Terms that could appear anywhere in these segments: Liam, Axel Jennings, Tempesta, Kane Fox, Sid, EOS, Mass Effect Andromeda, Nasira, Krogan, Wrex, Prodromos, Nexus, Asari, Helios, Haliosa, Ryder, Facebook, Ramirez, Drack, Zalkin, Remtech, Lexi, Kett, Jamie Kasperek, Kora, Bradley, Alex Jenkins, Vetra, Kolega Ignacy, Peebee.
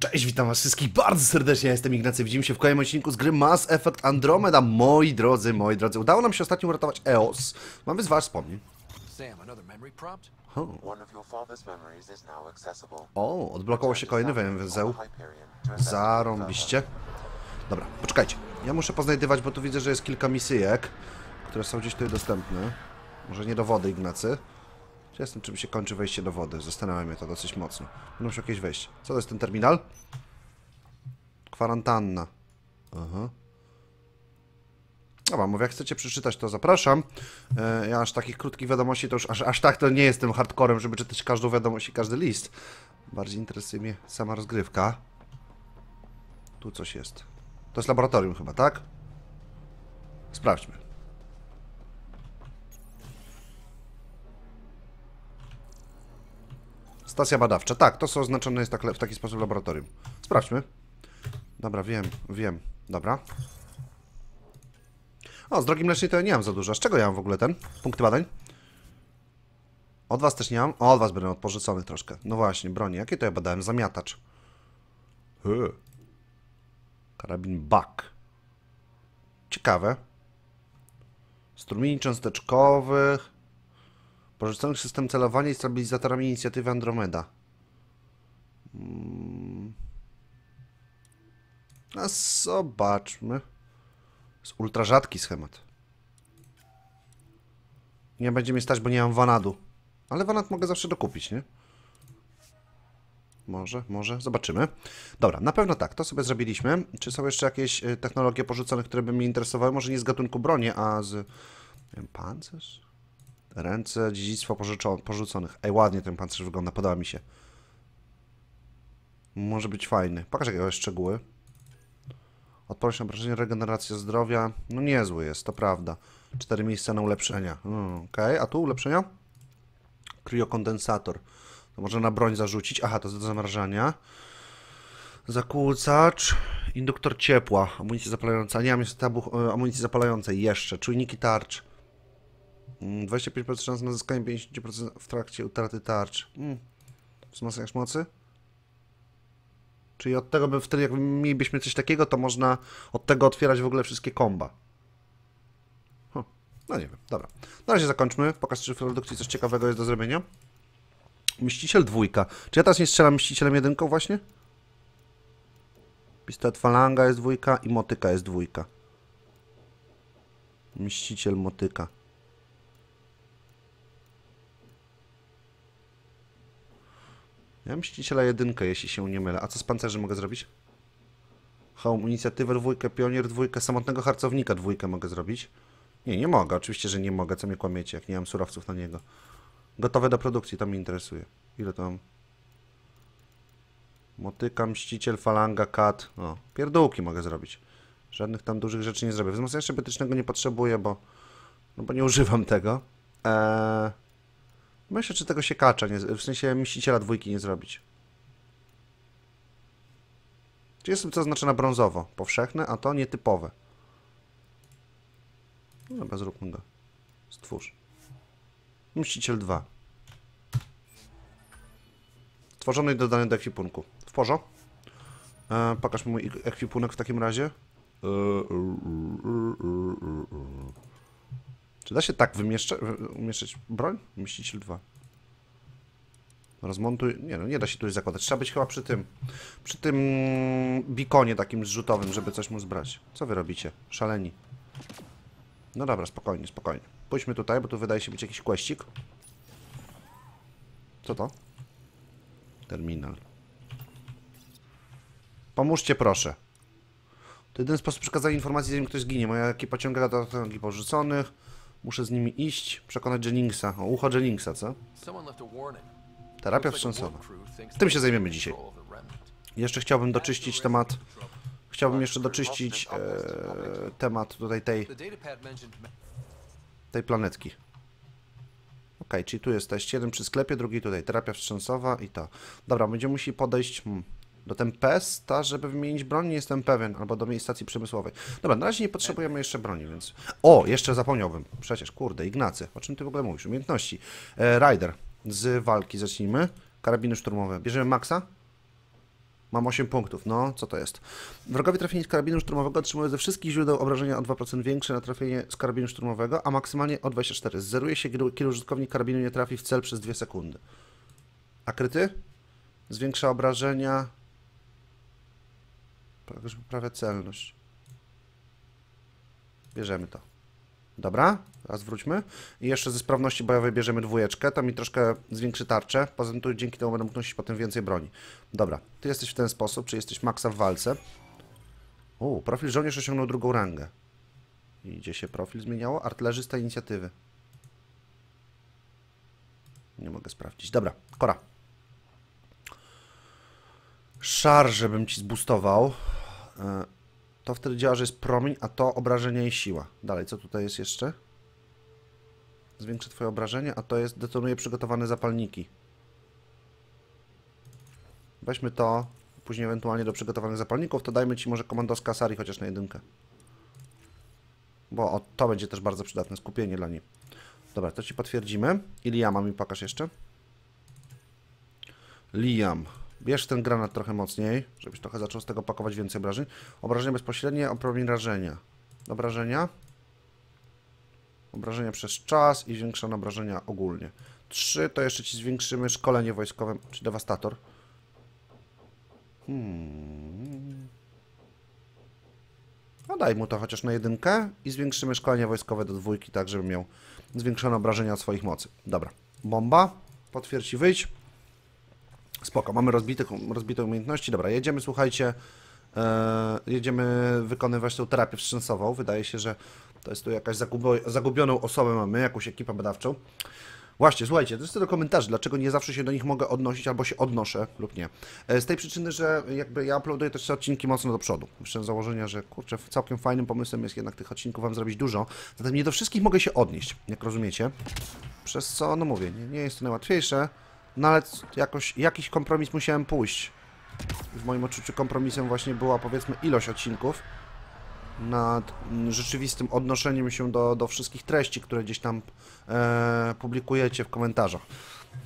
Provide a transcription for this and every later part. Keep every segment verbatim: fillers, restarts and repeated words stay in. Cześć, witam was wszystkich bardzo serdecznie, ja jestem Ignacy, widzimy się w kolejnym odcinku z gry Mass Effect Andromeda. Moi drodzy, moi drodzy, udało nam się ostatnio uratować E O S. Mamy z was wspomnień. O, odblokował się kolejny węzeł. Zarąbiście. Dobra, poczekajcie, ja muszę poznajdywać, bo tu widzę, że jest kilka misyjek, które są gdzieś tutaj dostępne. Może nie do wody, Ignacy. Ja jestem, czym się kończy wejście do wody. Zastanawiam się to dosyć mocno. Będę musiał jakieś wejść. Co to jest ten terminal? Kwarantanna. Aha. Dobra, mówię, jak chcecie przeczytać, to zapraszam. E, ja aż takich krótkich wiadomości, to już aż, aż tak to nie jestem hardcorem, żeby czytać każdą wiadomość i każdy list. Bardziej interesuje mnie sama rozgrywka. Tu coś jest. To jest laboratorium chyba, tak? Sprawdźmy. Stacja badawcza. Tak, to co oznaczone jest tak, w taki sposób laboratorium. Sprawdźmy. Dobra, wiem, wiem. Dobra. O, z drogi mlecznej to ja nie mam za dużo. Z czego ja mam w ogóle ten? Punkty badań? Od was też nie mam. O, od was będę odporzucony troszkę. No właśnie, broni. Jakie to ja badałem? Zamiatacz. Hy. Karabin Buck. Ciekawe. Strumieni cząsteczkowych. Porzuconych system celowania i stabilizatorami inicjatywy Andromeda. Hmm. A zobaczmy. Jest ultra rzadki schemat. Nie będzie mi stać, bo nie mam wanadu. Ale wanad mogę zawsze dokupić, nie? Może, może. Zobaczymy. Dobra, na pewno tak. To sobie zrobiliśmy. Czy są jeszcze jakieś technologie porzuconych, które by mnie interesowały? Może nie z gatunku broni, a z... Nie wiem, pancerz? Ręce dziedzictwa porzuconych. Ej, ładnie ten pancerz wygląda, podoba mi się. Może być fajny. Pokaż jakieś szczegóły. Odporność na obrażenie, regeneracja zdrowia. No niezły jest, to prawda. Cztery miejsca na ulepszenia. Hmm, Okej, okay. A tu ulepszenia? Kryokondensator. To może na broń zarzucić. Aha, to jest do zamrażania. Zakłócacz. Induktor ciepła. Amunicja zapalająca. Nie mam jeszcze tabu amunicji zapalającej jeszcze. Czujniki tarcz. dwadzieścia pięć procent szans na zyskanie pięćdziesiąt procent w trakcie utraty tarczy. Hmm. Wzmacniacz mocy? Czyli od tego, by wtedy jak mielibyśmy coś takiego, to można od tego otwierać w ogóle wszystkie komba. Huh. No nie wiem, dobra. Na razie zakończmy. Pokaż, czy w produkcji coś ciekawego jest do zrobienia. Mściciel dwójka. Czy ja teraz nie strzelam mścicielem jedynką właśnie? Pistolet falanga jest dwójka i motyka jest dwójka. Mściciel motyka. Ja mściciela jedynkę, jeśli się nie mylę. A co z pancerzy mogę zrobić? Home, inicjatywę dwójkę, pionier dwójkę, samotnego harcownika dwójkę mogę zrobić. Nie, nie mogę. Oczywiście, że nie mogę. Co mnie kłamiecie, jak nie mam surowców na niego. Gotowe do produkcji, to mnie interesuje. Ile to mam? Motyka, mściciel, falanga, kat. O, pierdółki mogę zrobić. Żadnych tam dużych rzeczy nie zrobię. Wzmocniacza betycznego nie potrzebuję, bo... No bo nie używam tego. Eee... Myślę, czy tego siekacza, nie, w sensie mściciela dwójki nie zrobić. Czy jest to oznaczone brązowo? Powszechne, a to nietypowe. No dobra, zróbmy go. Stwórz. Mściciel dwa. Stworzony i dodany do ekwipunku. W porządku. E, pokaż mi mój ekwipunek w takim razie. E, e, e, e, e. Czy da się tak wymieszcza, umieszczać broń? Mściciel dwa. Rozmontuj... Nie no, nie da się tu zakładać. Trzeba być chyba przy tym... Przy tym... bikonie takim zrzutowym, żeby coś mu zbrać. Co wy robicie? Szaleni. No dobra, spokojnie, spokojnie. Pójdźmy tutaj, bo tu wydaje się być jakiś kłeścik. Co to? Terminal. Pomóżcie proszę. To jeden sposób przekazania informacji, zanim ktoś zginie. Moja ekipa ciągle do technologii porzuconych. Muszę z nimi iść, przekonać Jenningsa. O, ucho Jenningsa, co? Terapia wstrząsowa. Tym się zajmiemy dzisiaj. Jeszcze chciałbym doczyścić temat... Chciałbym jeszcze doczyścić e, temat tutaj tej... tej planetki. Ok, czyli tu jesteś. Jeden przy sklepie, drugi tutaj. Terapia wstrząsowa i to. Dobra, będziemy musieli podejść... Hmm. Do Tempesta, żeby wymienić broń, nie jestem pewien, albo do miejsc stacji przemysłowej. Dobra, na razie nie potrzebujemy jeszcze broni, więc... O, jeszcze zapomniałbym. Przecież, kurde, Ignacy, o czym ty w ogóle mówisz? Umiejętności. E, Ryder, z walki zacznijmy. Karabiny szturmowe. Bierzemy Maxa? Mam osiem punktów, no co to jest? Wrogowie trafieni z karabinu szturmowego otrzymują ze wszystkich źródeł obrażenia o dwa procent większe na trafienie z karabinu szturmowego, a maksymalnie o dwadzieścia cztery. Zeruje się, kiedy użytkownik karabinu nie trafi w cel przez dwie sekundy. A kryty? Zwiększa obrażenia... Także poprawia celność. Bierzemy to. Dobra, teraz wróćmy. I jeszcze ze sprawności bojowej bierzemy dwójeczkę. To mi troszkę zwiększy tarczę. Poza tym tu dzięki temu będę mógł nosić potem więcej broni. Dobra, ty jesteś w ten sposób, czy jesteś maksa w walce. Uuu, profil żołnierz osiągnął drugą rangę. I gdzie się profil zmieniało? Artylerzysta inicjatywy. Nie mogę sprawdzić. Dobra, Kora. Szarże bym ci zbustował. To wtedy działa, że jest promień, a to obrażenie i siła. Dalej, co tutaj jest jeszcze? Zwiększy twoje obrażenie, a to jest detonuje przygotowane zapalniki. Weźmy to, później ewentualnie do przygotowanych zapalników, to dajmy ci może komandowska Asari chociaż na jedynkę. Bo o, to będzie też bardzo przydatne, skupienie dla niej. Dobra, to ci potwierdzimy. I Liama mi pokaż jeszcze. Liam. Bierz ten granat trochę mocniej, żebyś trochę zaczął z tego pakować więcej obrażeń. Obrażenia bezpośrednie, promień rażenia. Obrażenia. Obrażenia przez czas i zwiększone obrażenia ogólnie. trzy to jeszcze ci zwiększymy szkolenie wojskowe, czy dewastator. Hmm. No daj mu to chociaż na jedynkę i zwiększymy szkolenie wojskowe do dwójki, tak żeby miał zwiększone obrażenia od swoich mocy. Dobra, bomba, potwierdź i wyjdź. Spoko, mamy rozbite, rozbite umiejętności. Dobra, jedziemy, słuchajcie, yy, jedziemy wykonywać tą terapię wstrząsową. Wydaje się, że to jest tu jakaś zagubio, zagubioną osobę mamy, jakąś ekipę badawczą. Właśnie, słuchajcie, to jest to do komentarzy, dlaczego nie zawsze się do nich mogę odnosić, albo się odnoszę lub nie. Z tej przyczyny, że jakby ja uploaduję też te odcinki mocno do przodu. Myślę z założenia, że kurczę, całkiem fajnym pomysłem jest jednak tych odcinków wam zrobić dużo. Zatem nie do wszystkich mogę się odnieść, jak rozumiecie. Przez co, no mówię, nie, nie jest to najłatwiejsze. No ale jakoś, jakiś kompromis musiałem pójść. W moim odczuciu kompromisem właśnie była, powiedzmy, ilość odcinków nad rzeczywistym odnoszeniem się do, do wszystkich treści, które gdzieś tam e, publikujecie w komentarzach.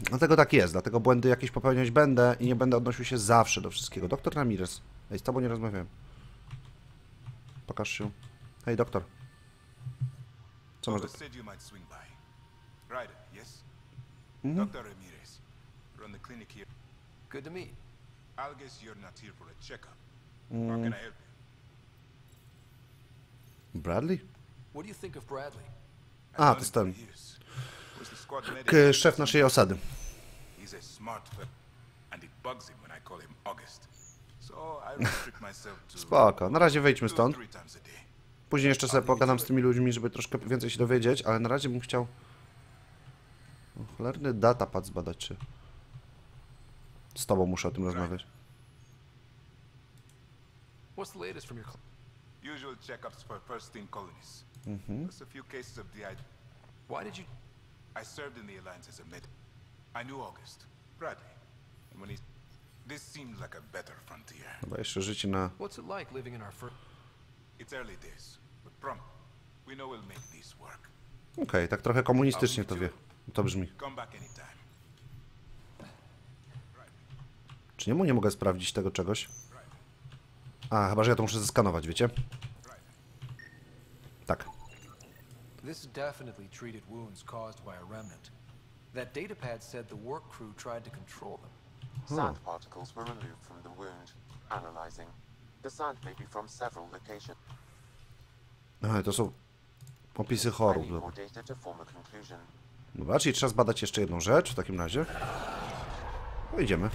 Dlatego tak jest, dlatego błędy jakieś popełniać będę i nie będę odnosił się zawsze do wszystkiego. Doktor Ramirez, hej, z tobą nie rozmawiałem. Pokaż się. Hej, doktor. Co masz? Mhm. On the clinic here. Good to meet. I'll guess you're not here for a checkup. Mm. How can I help you? Bradley? What do you think of Bradley? Ah, that's done. Szef naszej osady. He's a smart fellow, and it bugs him when I call him August. So I restrict myself to. Spoko. Na razie wejdźmy stąd. Później jeszcze sobie pogadam z tymi ludźmi, żeby troszkę więcej się dowiedzieć, ale na razie bym chciał o, cholerny datapad zbadać czy. Z tobą muszę o tym rozmawiać. Mhm. Chyba jeszcze życie na... Okej, okay, tak trochę komunistycznie to wie. To brzmi. Czy nie mu nie mogę sprawdzić tego czegoś? A, chyba że ja to muszę zeskanować, wiecie? Tak. This definitely treated wounds caused by a remnant. That data pad said the work crew tried to control them. Sand particles were removed from the wound. Analyzing. The sand may be from several locations. Aha, to są opisy chorób. Dobra, czyli trzeba zbadać jeszcze jedną rzecz w takim razie. No idziemy.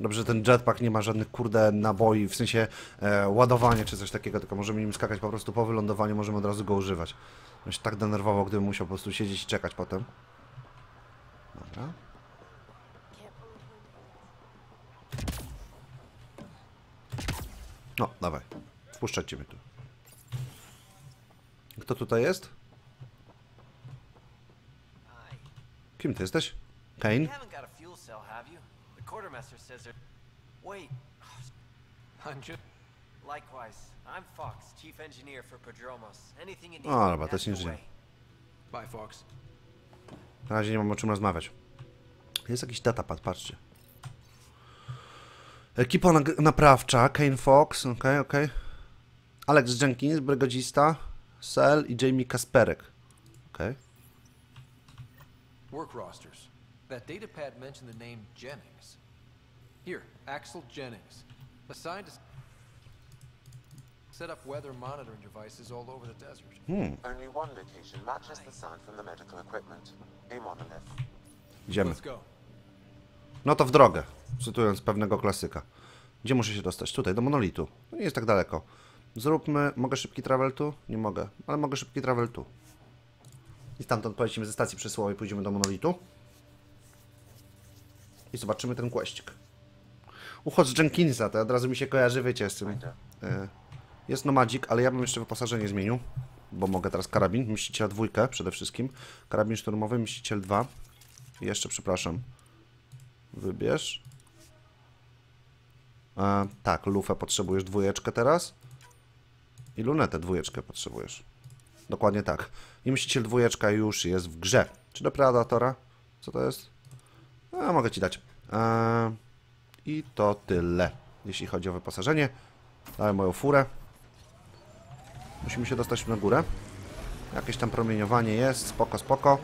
Dobrze, że ten jetpack nie ma żadnych, kurde, naboi, w sensie e, ładowania czy coś takiego, tylko możemy nim skakać po prostu po wylądowaniu, możemy od razu go używać. Ja się tak denerwował, gdybym musiał po prostu siedzieć i czekać potem. Dobra. No, dawaj. Wpuszczajcie mnie tu. Kto tutaj jest? Kim ty jesteś? Kane? Quartermaster says there. Wait. Likewise, I'm Fox, chief engineer for Prodromos. Anything you need. O, dobra, to jest inżynier. Bye, Fox. Na razie nie mam o czym rozmawiać. Jest jakiś datapad, patrzcie. Ekipa naprawcza, Kane Fox, ok, ok. Alex Jenkins, brygadzista, Sel i Jamie Kasperek, ok. Work rosters. That data pad mentioned the name Jennings. Here, Axel Jennings, assigned to set up weather monitoring devices all over the desert. Hmm. Only one location matches the sound from the medical equipment. A monolith. Idziemy. No to w drogę, cytując pewnego klasyka. Gdzie muszę się dostać? Tutaj, do monolitu. To nie jest tak daleko. Zróbmy... Mogę szybki travel tu? Nie mogę, ale mogę szybki travel tu. I stamtąd polecimy ze stacji przesyłowej, pójdziemy do monolitu. I zobaczymy ten questik. Uchodź z Jenkinsa, to od razu mi się kojarzy, wiecie, z tym. Y jest nomadzik, ale ja bym jeszcze wyposażenie zmienił. Bo mogę teraz karabin, mściciela dwójkę przede wszystkim. Karabin szturmowy, mściciel dwa. I jeszcze, przepraszam. Wybierz. E, tak, lufę potrzebujesz, dwójeczkę teraz. I lunetę dwójeczkę potrzebujesz. Dokładnie tak. I mściciel dwójeczka już jest w grze. Czy do Predatora? Co to jest? A, mogę ci dać. E, I to tyle, jeśli chodzi o wyposażenie. Dałem moją furę. Musimy się dostać na górę. Jakieś tam promieniowanie jest, spoko, spoko.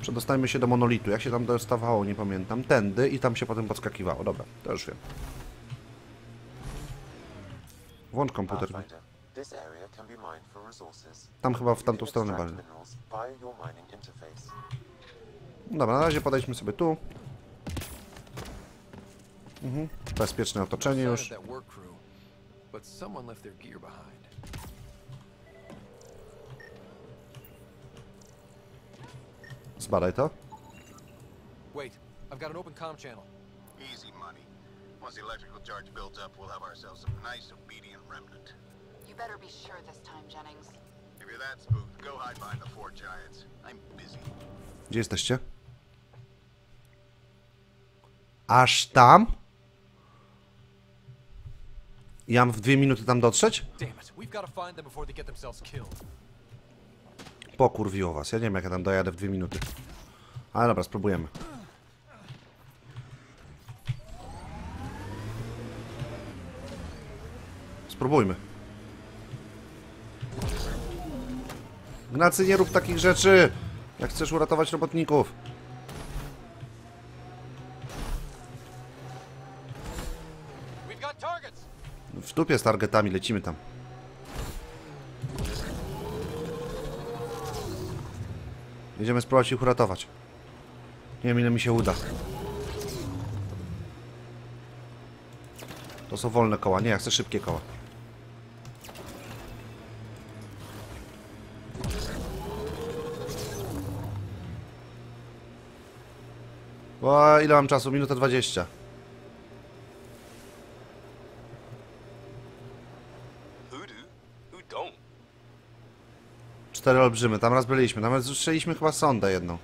Przedostajmy się do monolitu. Jak się tam dostawało, nie pamiętam. Tędy i tam się potem podskakiwało. Dobra, to już wiem. Włącz komputer. Tam chyba w tamtą stronę bardziej. Dobra, na razie podejdźmy sobie tu. Mhm. Bezpieczne otoczenie już. Zbadaj to. Wait, I've got an open comm channel. Easy money. Once the electrical charge builds up, we'll have ourselves a nice obedient remnant. You better be sure this time, Jennings. If you're that spooked, go hide behind the four giants. I'm busy. Gdzie jesteście? Aż tam? Ja mam w dwie minuty tam dotrzeć? Pokurwiło was, ja nie wiem jak ja tam dojadę w dwie minuty. Ale dobra, spróbujemy. Spróbujmy. Gnacy, nie rób takich rzeczy! Jak chcesz uratować robotników. W dupie z targetami, lecimy tam. Będziemy spróbować ich uratować. Nie wiem ile mi się uda. To są wolne koła. Nie, ja chcę szybkie koła. O, ile mam czasu? Minuta dwadzieścia. Cztery olbrzymy, tam raz byliśmy, nawet zruszyliśmy chyba sondę jedną.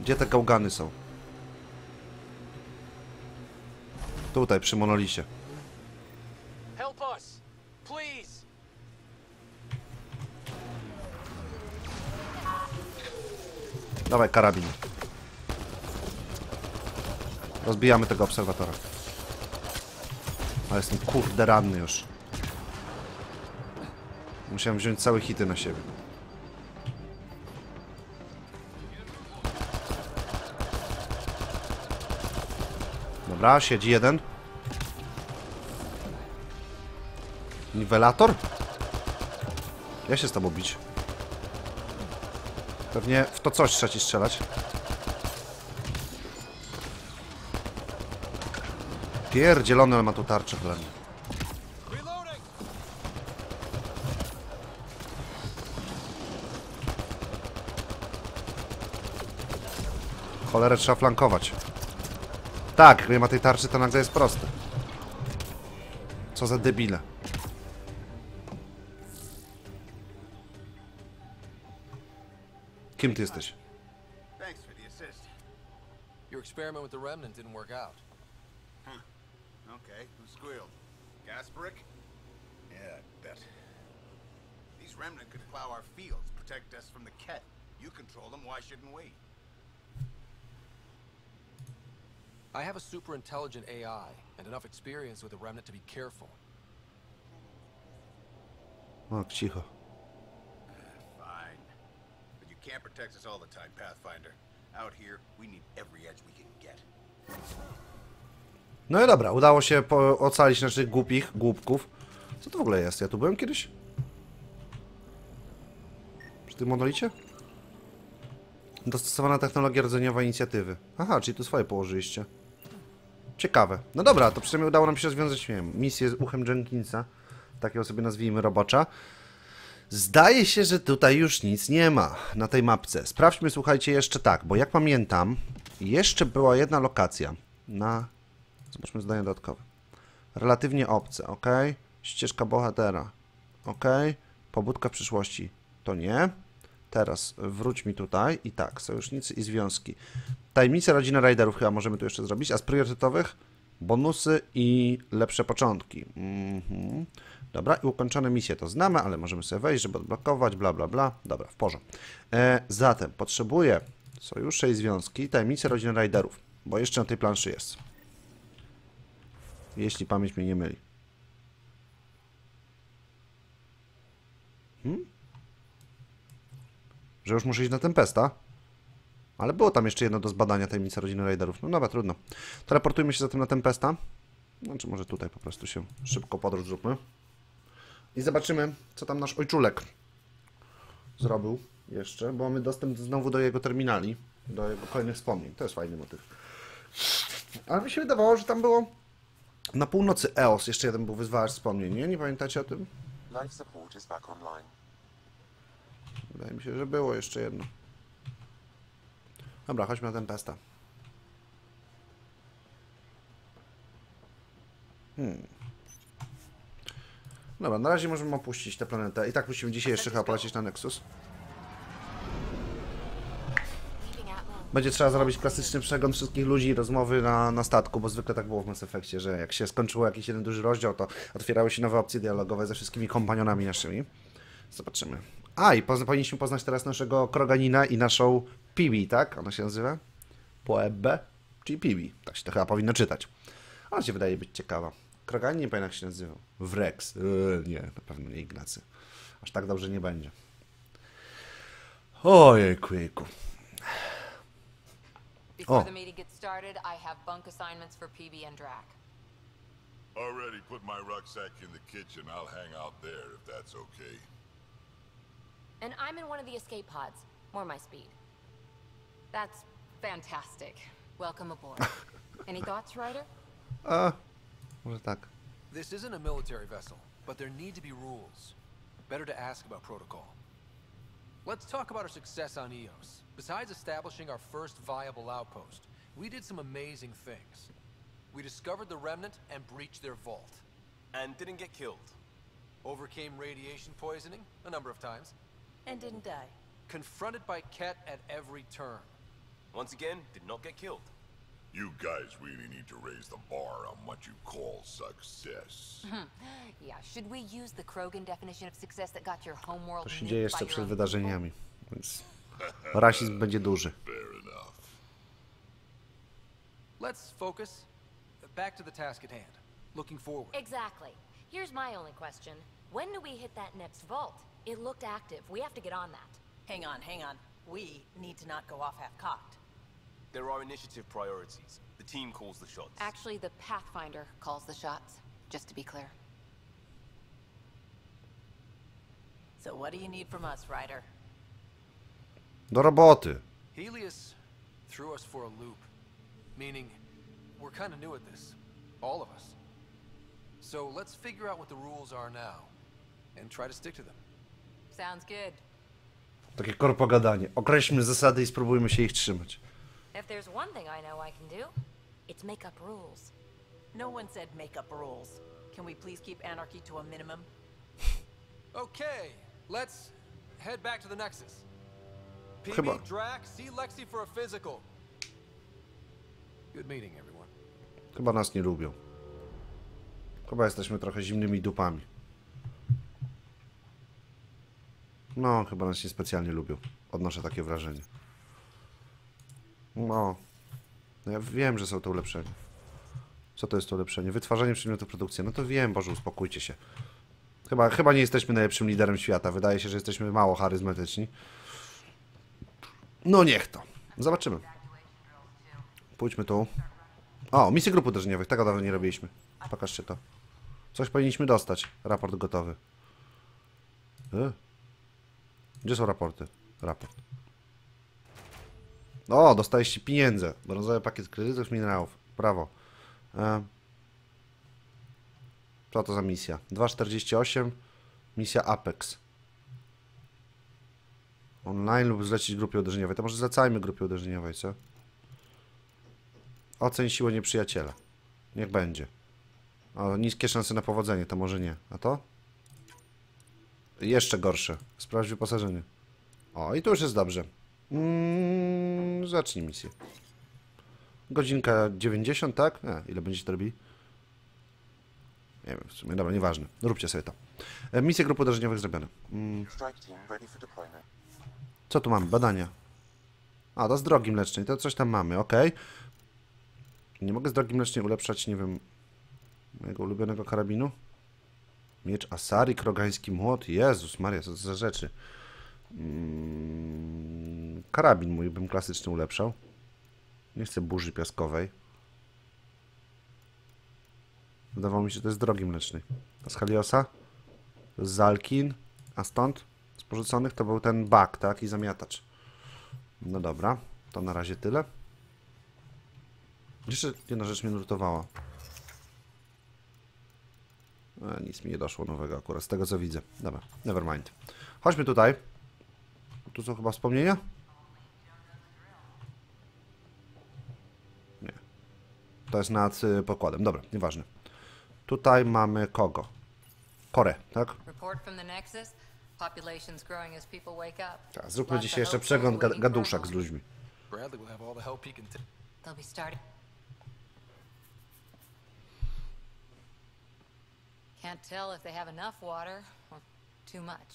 Gdzie te gałgany są? Tutaj, przy monolicie. Dawaj karabin. Rozbijamy tego obserwatora. Ale jestem kurde ranny już. Musiałem wziąć całe hity na siebie. Dobra, siedzi jeden. Niwelator? Ja się z tobą bić. Pewnie w to coś trzeba ci strzelać. Pierdzielony, ale ma tu tarczę dla mnie. Cholerę trzeba flankować. Tak, jak nie ma tej tarczy, to nagle jest proste. Co za debile. Kim ty jesteś? Okay, who squealed? Kasperek? Yeah, I bet. These remnant could plow our fields, protect us from the Kett. You control them, why shouldn't we? I have a super intelligent A I and enough experience with the remnant to be careful. Look, cicho. Fine. But you can't protect us all the time, Pathfinder. Out here, we need every edge we can get. No i dobra, udało się ocalić naszych głupich głupków. Co to w ogóle jest? Ja tu byłem kiedyś? Przy tym monolicie? Dostosowana technologia rdzeniowa inicjatywy. Aha, czyli tu swoje położyliście. Ciekawe. No dobra, to przynajmniej udało nam się rozwiązać, nie wiem, misję z uchem Jenkinsa. Takiego sobie nazwijmy robocza. Zdaje się, że tutaj już nic nie ma na tej mapce. Sprawdźmy, słuchajcie, jeszcze tak, bo jak pamiętam, jeszcze była jedna lokacja na... Zobaczmy zdanie dodatkowe. Relatywnie obce, ok. Ścieżka bohatera, ok. Pobudka w przyszłości, to nie. Teraz wróć mi tutaj i tak, sojusznicy i związki. Tajemnice rodziny Ryderów chyba możemy tu jeszcze zrobić, a z priorytetowych bonusy i lepsze początki. Mm-hmm. Dobra, i ukończone misje to znamy, ale możemy sobie wejść, żeby odblokować, bla, bla, bla. Dobra, w porządku. E, zatem potrzebuję sojusze i związki, tajemnice rodziny Ryderów, bo jeszcze na tej planszy jest. Jeśli pamięć mnie nie myli. Hmm? Że już muszę iść na Tempesta. Ale było tam jeszcze jedno do zbadania, tajemnica rodziny Raiderów. No dobra, trudno. To raportujmy się zatem na Tempesta. Znaczy może tutaj po prostu się szybko podróż zróbmy. I zobaczymy, co tam nasz ojczulek zrobił jeszcze, bo mamy dostęp znowu do jego terminali, do jego kolejnych wspomnień. To jest fajny motyw. Ale mi się wydawało, że tam było na północy E O S. Jeszcze jeden był wyzwalacz wspomnień. Nie? Nie pamiętacie o tym? Life support is back online. Wydaje mi się, że było jeszcze jedno. Dobra, chodźmy na Tempesta. Hmm. Dobra, na razie możemy opuścić tę planetę. I tak musimy dzisiaj jeszcze chyba polecieć na Nexus. Będzie trzeba zrobić klasyczny przegląd wszystkich ludzi i rozmowy na, na statku, bo zwykle tak było w Mass Effectie, że jak się skończyło jakiś jeden duży rozdział, to otwierały się nowe opcje dialogowe ze wszystkimi kompanionami naszymi. Zobaczymy. A, i pozna, powinniśmy poznać teraz naszego Kroganina i naszą Peebee, tak? Ona się nazywa? Poebbe? Czyli Peebee. Tak się to chyba powinno czytać. Ona się wydaje być ciekawa. Kroganin nie pamiętam, jak się nazywał. Wrex. Yy, nie, na pewno nie Ignacy. Aż tak dobrze nie będzie. Ojejku, jejku. Before the meeting gets started, I have bunk assignments for Peebee and Drack. Already put my rucksack in the kitchen. I'll hang out there if that's okay. And I'm in one of the escape pods. More my speed. That's fantastic. Welcome aboard. Any thoughts, Ryder? Uh, może tak. This isn't a military vessel, but there need to be rules. Better to ask about protocol. Let's talk about our success on E O S. Besides establishing our first viable outpost, we did some amazing things. We discovered the remnant and breached their vault. And didn't get killed. Overcame radiation poisoning a number of times. And didn't die. Confronted by Kett at every turn. Once again, did not get killed. You guys really need to raise the bar on what you call success. Yeah, should we use the Krogan definition of success that got your homeworld? To się dzieje jeszcze przed wydarzeniami, więc rasizm będzie duży. Fair enough. Let's focus back to the task at hand. Looking forward. Exactly. Here's my only question. When do we hit that next vault? It looked active. We have to get on that. Hang on, hang on. We need to not go off half-cocked. There are initiative priorities. The team calls the shots. Actually, the Pathfinder calls the shots, just to be clear. So what do you need from us, Ryder? Do roboty. Helios threw us for a loop, meaning we're kind of new at this, all of us. So let's figure out what the rules are now and try to stick to them. Sounds good. Takie korpo gadanie. Określmy zasady i spróbujmy się ich trzymać. If there's one thing I know I can do, it's make up rules. No one said make up rules. Can we please keep anarchy to a minimum? Okay, let's head back to the Nexus. Peebee, Drack, see Lexi for a physical. Good meeting, everyone. Chyba nas nie lubią. Chyba jesteśmy trochę zimnymi dupami. No, chyba nas nie specjalnie lubił. Odnoszę takie wrażenie. No. Ja wiem, że są to ulepszenia. Co to jest to ulepszenie? Wytwarzanie przedmiotów produkcji. No to wiem, Boże, uspokójcie się. Chyba, chyba nie jesteśmy najlepszym liderem świata. Wydaje się, że jesteśmy mało charyzmatyczni. No niech to. Zobaczymy. Pójdźmy tu. O, misje grup uderzeniowych. Tego dawno nie robiliśmy. Pokażcie to. Coś powinniśmy dostać. Raport gotowy. Y? Gdzie są raporty? Raport. O, dostaliście pieniądze. Brązowy pakiet kredytów, minerałów. Brawo. E... Co to za misja? dwa czterdzieści osiem. Misja Apex. Online lub zlecić grupie uderzeniowej. To może zlecajmy grupie uderzeniowej, co? Oceń siłę nieprzyjaciela. Niech będzie. O, niskie szanse na powodzenie, to może nie. A to? Jeszcze gorsze. Sprawdź wyposażenie. O, i tu już jest dobrze. Mm, zacznij misję. Godzinka dziewięćdziesiąt, tak? A, ile będziecie to robili? Nie wiem, w sumie. Dobra, nieważne. Róbcie sobie to. Misje grup uderzeniowych zrobione. Mm. Co tu mamy? Badania. A, to z drogi mlecznej. To coś tam mamy, ok. Nie mogę z drogi mlecznej ulepszać, nie wiem, mojego ulubionego karabinu. Miecz Asari, krogański młot. Jezus Maria, co to za rzeczy. Mm, karabin mój bym klasycznie ulepszał. Nie chcę burzy piaskowej. Wydawało mi się, że to jest z drogi mlecznej. A z Haliosa? Z Zalkin? A stąd? Z porzuconych to był ten bak, tak? I zamiatacz. No dobra, to na razie tyle. Jeszcze jedna rzecz mnie nurtowała. E, nic mi nie doszło nowego akurat, z tego co widzę. Dobra, never mind. Chodźmy tutaj. Tu są chyba wspomnienia? Nie. To jest nad y, pokładem. Dobra, nieważne. Tutaj mamy kogo? Korę, tak? Ta, zróbmy dzisiaj jeszcze przegląd gad gaduszak z ludźmi. Can't tell if they have enough water or too much.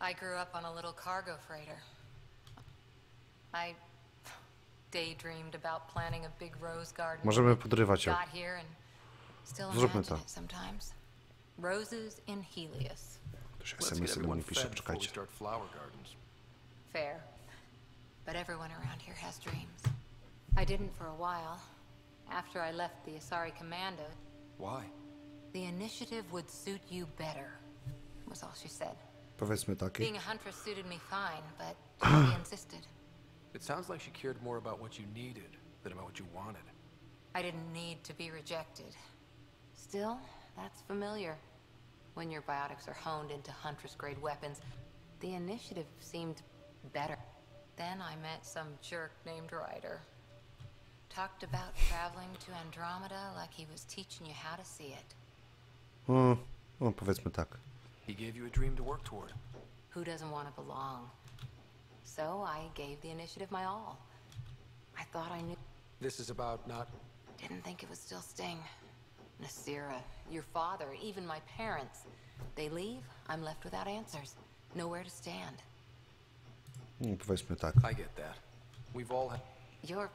I grew up on a little cargo freighter. I daydreamed about planting a big rose garden. Możemy podrywać ją. Zróbmy to. Roses in Helios. Ktoś es em es do mnie pisze, czekajcie. Fair. But everyone around here has dreams. I didn't for a while. After I left the Asari commando. Why? The initiative would suit you better, was all she said. Powiedzmy takie. Being a hunter suited me fine, but she insisted. It sounds like she cared more about what you needed than about what you wanted. I didn't need to be rejected. Still, that's familiar. When your biotics are honed into huntress-grade weapons, the initiative seemed better. Then I met some jerk named Ryder. Talked about traveling to Andromeda like he was teaching you how to see it. O, o, powiedzmy tak. He gave you a dream to work toward. Who doesn't want to belong? So I gave the initiative my all. I thought I knew. This is about not. Didn't think it would still sting. Nasira, your father, even my parents. They leave. I'm left without answers. Nowhere to stand. No, powiedzmy tak. I get that. We've all. Your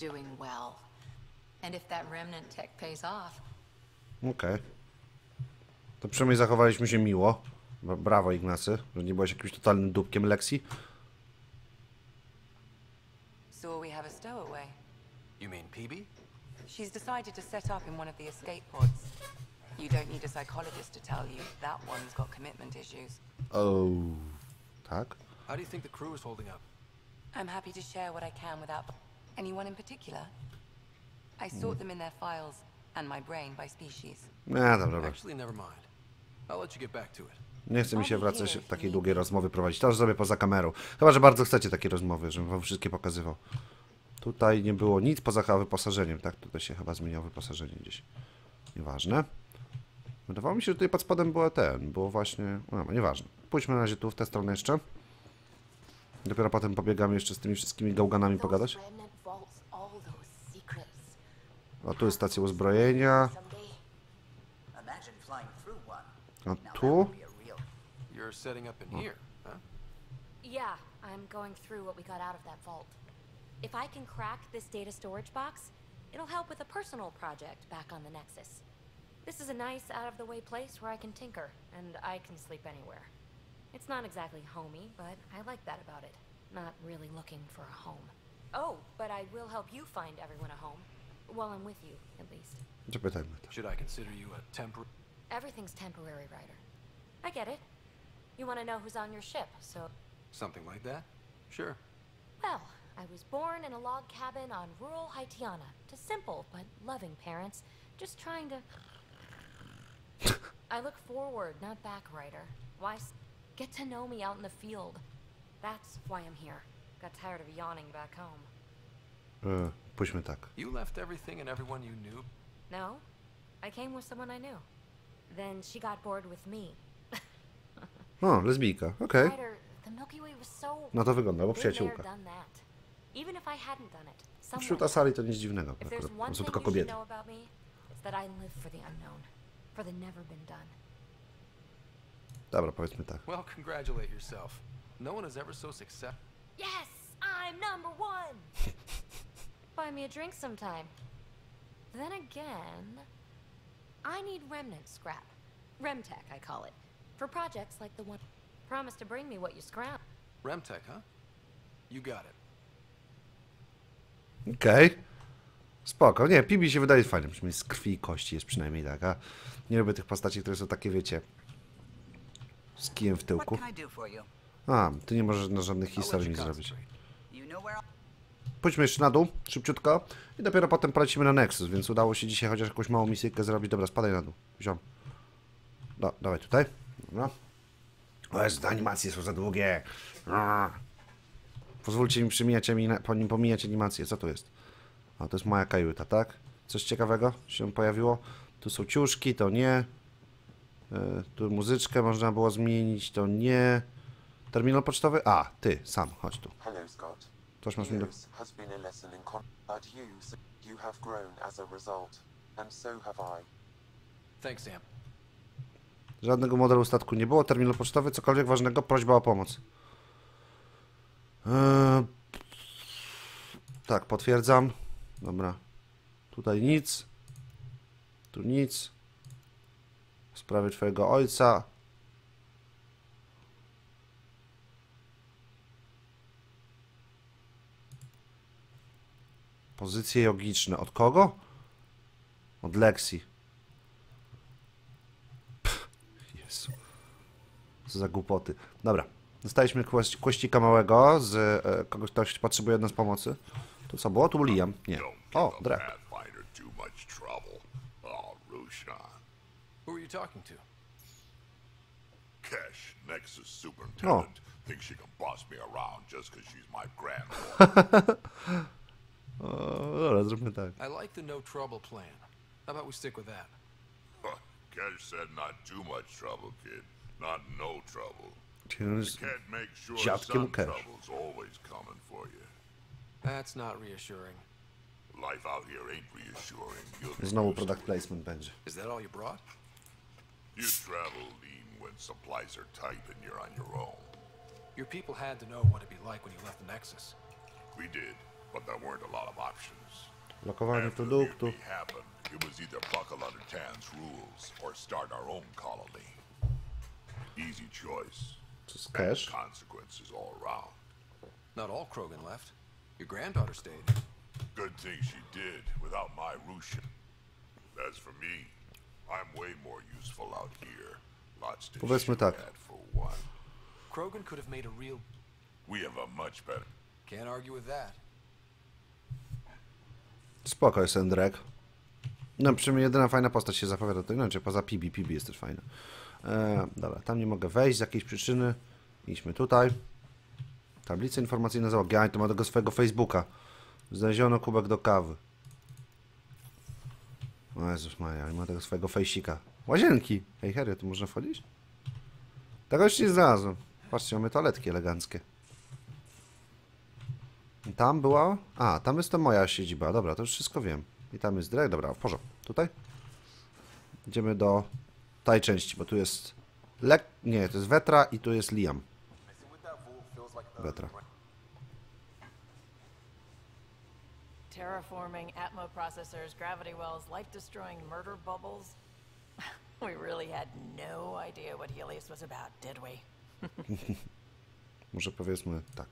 doing well. And if that remnant tech pays off. Okej. To przynajmniej zachowaliśmy się miło. Brawo, Ignacy, że nie byłeś jakimś totalnym dupkiem Lexi. So we have a stowaway. You mean Peebee? She's decided to set up in one of the escape pods. You don't need a psychologist to tell you that one's got commitment issues. Oh. Tak. How do you think the crew is holding up? I'm happy to share what I can without anyone in particular. I sort them in their files and my brain by species. No, dobra, dobra. Actually, never mind. I'll let you get back to it. Nie chcę mi się wracać w takiej długiej rozmowy prowadzić. To już zrobię poza kamerą. Chyba że bardzo chcecie takiej rozmowy, żebym wam wszystkie pokazywał. Tutaj nie było nic poza chyba wyposażeniem, tak? Tutaj się chyba zmieniało wyposażenie gdzieś. Nieważne. Wydawało mi się, że tutaj pod spodem było ten, było właśnie... No, nieważne. Pójdźmy na razie tu, w tę stronę jeszcze. Dopiero potem pobiegamy jeszcze z tymi wszystkimi gałganami pogadać. A tu jest stacja uzbrojenia. A tu? you're setting up in here, huh? Yeah, I'm going through what we got out of that vault. If I can crack this data storage box, it'll help with a personal project back on the Nexus. This is a nice, out-of-the-way place where I can tinker, and I can sleep anywhere. It's not exactly homey, but I like that about it. Not really looking for a home. Oh, but I will help you find everyone a home. While I'm with you, at least. Should I consider you a temporary? Everything's temporary, Ryder. I get it. You want to know who's on your ship, so... Something like that? Sure. Well, I was born in a log cabin on rural Haitiana, to simple but loving parents, just trying to... I look forward, not back, Ryder. Why s get to know me out in the field? That's why I'm here. Got tired of yawning back home. Uh, pushmy tak. You left everything and everyone you knew? No. I came with someone I knew. Then she got bored with me. Oh, lesbijka. Okay. Ryder, the Milky Way was so... No to wyglądało przyjaciółka. Even if I hadn't done it. Wśród Asari to nic dziwnego. To są tylko kobiety. Dobra, powiedzmy tak. Well, congratulate yourself. No one is ever so successful. Yes, I'm number one. Buy me a drink sometime. Then again, I need remnant scrap. Remtech, I call it. For projects like the one promised to bring me what you scrap. Remtech, huh? You got it. Okej. Okay. Spoko. Nie, Peebee się wydaje fajne. Przynajmniej z krwi i kości jest przynajmniej tak. A nie lubię tych postaci, które są takie, wiecie, z kijem w tyłku. A, ty nie możesz na żadnych historii nic zrobić. Pójdźmy jeszcze na dół, szybciutko. I dopiero potem polecimy na Nexus, więc udało się dzisiaj chociaż jakąś małą misyjkę zrobić. Dobra, spadaj na dół. Wziąłem. No, dawaj tutaj. Dobra. O Jezu, te animacje są za długie. Pozwólcie mi przymijać, nim pomijać animację. Co to jest? A, to jest moja kajuta, tak? Coś ciekawego się pojawiło? Tu są ciuszki, to nie. Yy, tu muzyczkę można było zmienić, to nie. Terminal pocztowy? A, ty, sam, chodź tu. Hello, Scott. Coś masz mi do... has been a lesson in combat use. You have grown as a result. And so have I. Thanks, Sam. Żadnego modelu statku nie było. Terminal pocztowy, cokolwiek ważnego, prośba o pomoc. Eee, tak, potwierdzam. Dobra. Tutaj nic. Tu nic. W sprawie twojego ojca. Pozycje jogiczne. Od kogo? Od Lexi. Pff, Jezu. Co za głupoty. Dobra. Dostaliśmy kościka małego z e, kogoś, kto potrzebuje od nas pomocy. To co było? Tu Liam. Nie. O, Drack. O. O, dobra, zróbmy tak. Jest dziadkiem Cash. Znowu product placement będzie. Lokowanie produktu. To jest cash. Not all Krogan left. Your granddaughter stayed. Good thing she did without my Rusha. As for me, I'm way more useful out here. Lots to do that for one. Krogan could have made a real. We have a much better. Can't argue with that. Spoko jest ten Drack. No przynajmniej jedyna fajna postać się zapowiada to inaczej, poza Peebee. Peebee jest też fajna. E, dobra, tam nie mogę wejść z jakiejś przyczyny. Idźmy tutaj. Tablice informacyjne załogi. A, to ma tego swojego Facebooka. Znaleziono kubek do kawy. O Jezus Maria, ma tego swojego fejsika. Łazienki! Hej, Harry, tu można wchodzić? Tego już nie znalazłem. Patrzcie, mamy toaletki eleganckie. I tam była... A, tam jest to moja siedziba. Dobra, to już wszystko wiem. I tam jest Drack. Dobra, w porządku. Tutaj? Idziemy do... tej części, bo tu jest Le... Nie, to jest Vetra i tu jest Liam. Vetra. Terraforming atmo processors, gravity wells, life-destroying murder bubbles. We really had no idea what Helios was about, did we? Może powiedzmy tak.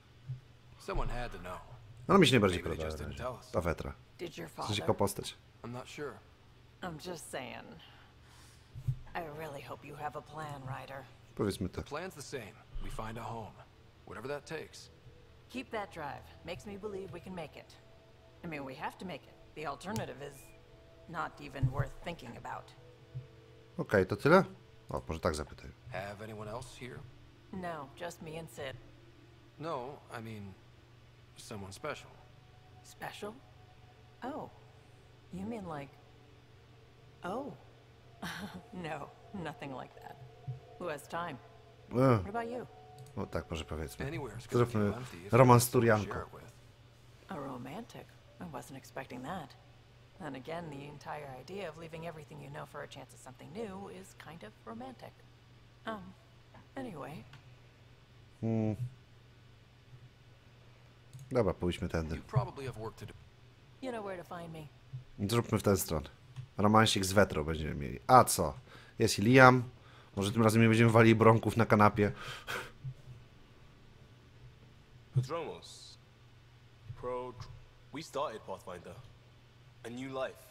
Someone had to know. No mi się najbardziej podoba ta Vetra. W sensie jako postać. I'm not sure. I'm just saying. I really hope you have a plan, Ryder. Powiedzmy tak. The plan's the same. We find a home. Whatever that takes. Keep that drive. Makes me believe we can make it. I mean, we have to make it. The alternative is not even worth thinking about. Okej, okay, to tyle? O, może tak zapytaj. Have anyone else here? No, just me and Sid. No, I mean someone special. Special? Oh. You mean like Oh. No, nothing like that. Who has time? Uh. What about you? No tak, może powiedzmy. Zróbmy romans z Turianką. A romantic? I wasn't expecting that. And again, the entire idea of leaving everything you know for a chance at something new is kind of romantic. Um, anyway. Hmm. Dobra, pójdźmy tędy. You know where to find me. Zróbmy w tę stronę. Romansik z Vetrą będziemy mieli. A co? Jest Liam. Może tym razem nie będziemy walili bronków na kanapie. Prodromos. Pro... We started Pathfinder. A new life.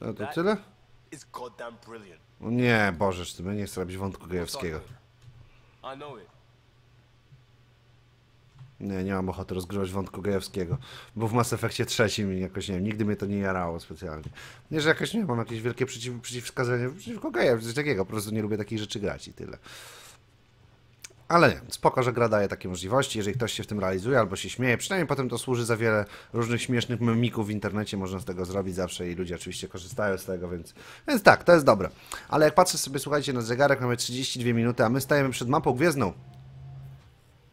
No to tyle? Is goddamn brilliant. Nie, Bożeż, ty nie chcę robić wątku gejowskiego. Nie, nie mam ochoty rozgrywać wątku gejowskiego, bo w Mass Effectie trzecim jakoś nie wiem, nigdy mnie to nie jarało specjalnie. Nie, że jakoś nie mam jakieś wielkie przeciw, przeciwwskazania przeciwko gejom, coś takiego, po prostu nie lubię takich rzeczy grać i tyle. Ale nie, spoko, że gra daje takie możliwości, jeżeli ktoś się w tym realizuje albo się śmieje, przynajmniej potem to służy za wiele różnych śmiesznych memików w internecie, można z tego zrobić zawsze i ludzie oczywiście korzystają z tego, więc, więc tak, to jest dobre. Ale jak patrzę sobie, słuchajcie, na zegarek, mamy trzydzieści dwie minuty, a my stajemy przed mapą gwiezdną.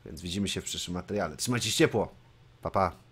Więc widzimy się w przyszłym materiale. Trzymajcie się ciepło, pa pa!